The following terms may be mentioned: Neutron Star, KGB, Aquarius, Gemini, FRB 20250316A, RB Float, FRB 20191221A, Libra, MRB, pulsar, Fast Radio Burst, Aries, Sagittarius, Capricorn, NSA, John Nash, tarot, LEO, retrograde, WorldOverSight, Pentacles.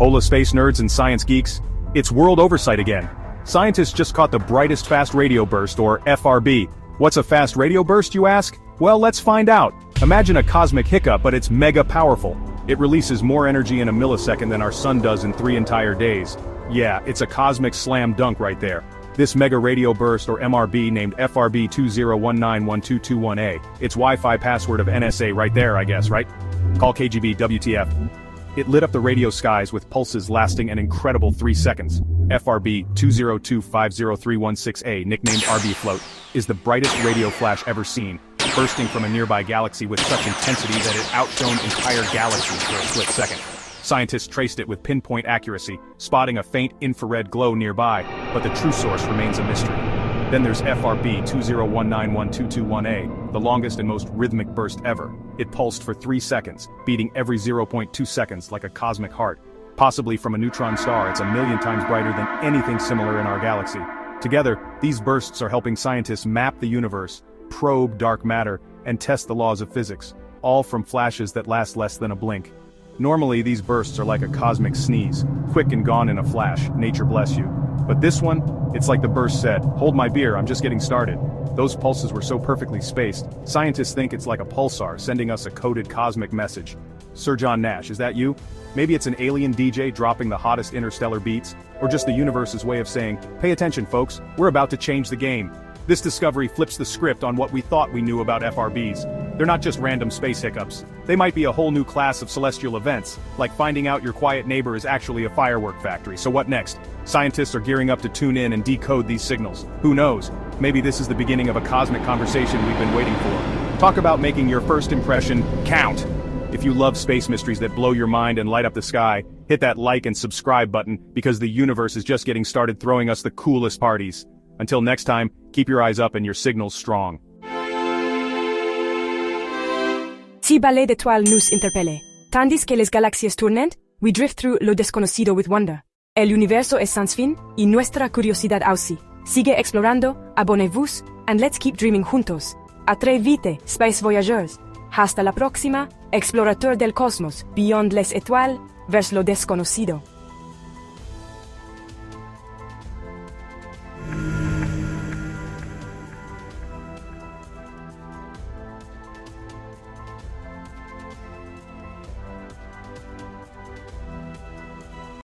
Hola space nerds and science geeks, it's World Oversight again. Scientists just caught the brightest fast radio burst, or FRB. What's a fast radio burst, you ask? Well, let's find out. Imagine a cosmic hiccup, but it's mega powerful. It releases more energy in a millisecond than our sun does in 3 entire days. Yeah, it's a cosmic slam dunk right there. This mega radio burst, or MRB, named FRB 20191221A, it's Wi-Fi password of NSA right there, I guess, right? Call KGB, WTF. It lit up the radio skies with pulses lasting an incredible 3 seconds. FRB 20250316A, nicknamed RB Float, is the brightest radio flash ever seen, bursting from a nearby galaxy with such intensity that it outshone entire galaxies for a split second. Scientists traced it with pinpoint accuracy, spotting a faint infrared glow nearby, but the true source remains a mystery. Then there's FRB 20191221A, the longest and most rhythmic burst ever. It pulsed for 3 seconds, beating every 0.2 seconds like a cosmic heart. Possibly from a neutron star, it's a million times brighter than anything similar in our galaxy. Together, these bursts are helping scientists map the universe, probe dark matter, and test the laws of physics, all from flashes that last less than a blink. Normally these bursts are like a cosmic sneeze, quick and gone in a flash, nature bless you. But this one, it's like the burst said, hold my beer, I'm just getting started. Those pulses were so perfectly spaced, scientists think it's like a pulsar sending us a coded cosmic message. Sir John Nash, is that you? Maybe it's an alien DJ dropping the hottest interstellar beats, or just the universe's way of saying, pay attention folks, we're about to change the game. This discovery flips the script on what we thought we knew about FRBs. They're not just random space hiccups. They might be a whole new class of celestial events, like finding out your quiet neighbor is actually a firework factory. So what next? Scientists are gearing up to tune in and decode these signals. Who knows? Maybe this is the beginning of a cosmic conversation we've been waiting for. Talk about making your first impression count. If you love space mysteries that blow your mind and light up the sky, hit that like and subscribe button, because the universe is just getting started throwing us the coolest parties. Until next time, keep your eyes up and your signals strong. Si Ballet d'étoiles nous interpelle, tandis que les galaxias tournen, we drift through lo desconocido with wonder. El universo es sans fin, y nuestra curiosidad aussi. Sigue explorando, abonnez-vous, and let's keep dreaming juntos. A très vite, space voyageurs. Hasta la próxima, explorateur del cosmos, beyond les étoiles, vers lo desconocido.